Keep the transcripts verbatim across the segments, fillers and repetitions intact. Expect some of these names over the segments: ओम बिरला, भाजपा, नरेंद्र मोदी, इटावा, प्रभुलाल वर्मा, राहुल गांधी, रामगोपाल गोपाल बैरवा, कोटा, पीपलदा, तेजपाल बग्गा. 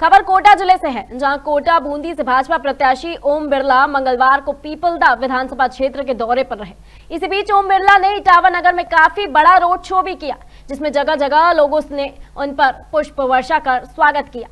खबर कोटा जिले से है, जहां कोटा बूंदी से भाजपा प्रत्याशी ओम बिरला मंगलवार को पीपलदा विधानसभा क्षेत्र के दौरे पर रहे। इसी बीच ओम बिरला ने इटावा नगर में काफी बड़ा रोड शो भी किया, जिसमें जगह जगह लोगों ने उन पर पुष्प वर्षा कर स्वागत किया।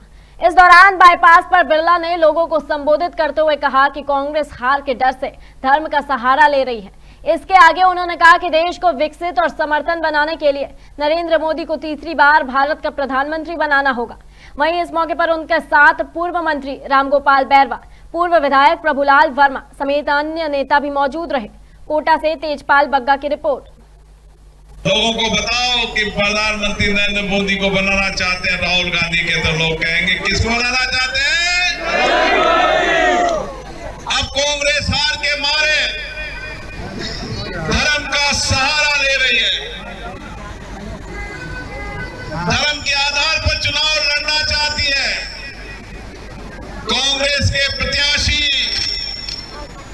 इस दौरान बाईपास पर बिरला ने लोगों को संबोधित करते हुए कहा कि कांग्रेस हार के डर से धर्म का सहारा ले रही है। इसके आगे उन्होंने कहा कि देश को विकसित और समर्थन बनाने के लिए नरेंद्र मोदी को तीसरी बार भारत का प्रधानमंत्री बनाना होगा। वहीं इस मौके पर उनके साथ पूर्व मंत्री रामगोपाल बैरवा, पूर्व विधायक प्रभुलाल वर्मा समेत अन्य नेता भी मौजूद रहे। कोटा से तेजपाल बग्गा की रिपोर्ट। लोगों को बताओ कि प्रधानमंत्री नरेंद्र मोदी को बनाना चाहते हैं राहुल गांधी के, तो लोग कहेंगे किसको बनाना चाहते हैं। अब कांग्रेस हार के मारे धर्म का सहारा ले रही है, धर्म के आधार पर चुनाव लड़ना चाहती है। कांग्रेस के प्रत्याशी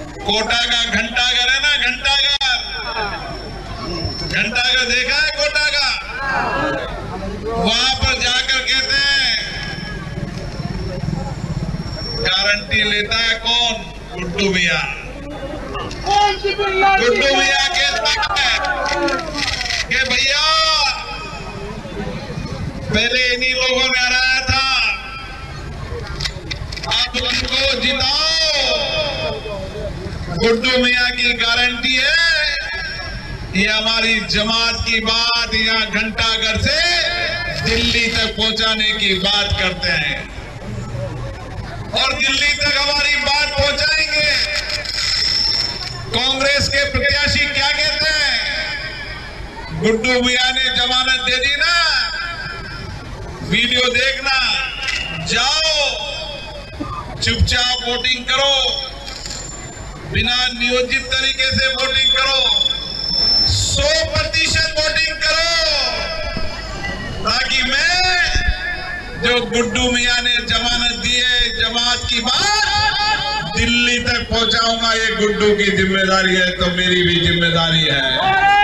कोटा का घंटाघर है ना, घंटाघर घंटाघर देखा है कोटा का, वहां पर जाकर कहते हैं गारंटी लेता है कौन, गुड्डू भैया। गुड्डू भैया कहता है कि भैया पहले इन्हीं लोगों ने हराया था, आप उनको जिताओ। गुड्डू भैया की गारंटी है, ये हमारी जमात की बात यहाँ घंटाघर से दिल्ली तक पहुंचाने की बात करते हैं, और दिल्ली तक हमारी बात पहुंचाएंगे। कांग्रेस के प्रत्याशी क्या कहते हैं, गुड्डू भैया ने जमानत दे दी ना, वीडियो देखना, जाओ चुपचाप वोटिंग करो, बिना नियोजित तरीके से वोटिंग करो, सौ प्रतिशत वोटिंग करो, ताकि मैं जो गुड्डू मियां ने जमानत दी है, जमात की बात दिल्ली तक पहुंचाऊंगा। ये गुड्डू की जिम्मेदारी है तो मेरी भी जिम्मेदारी है।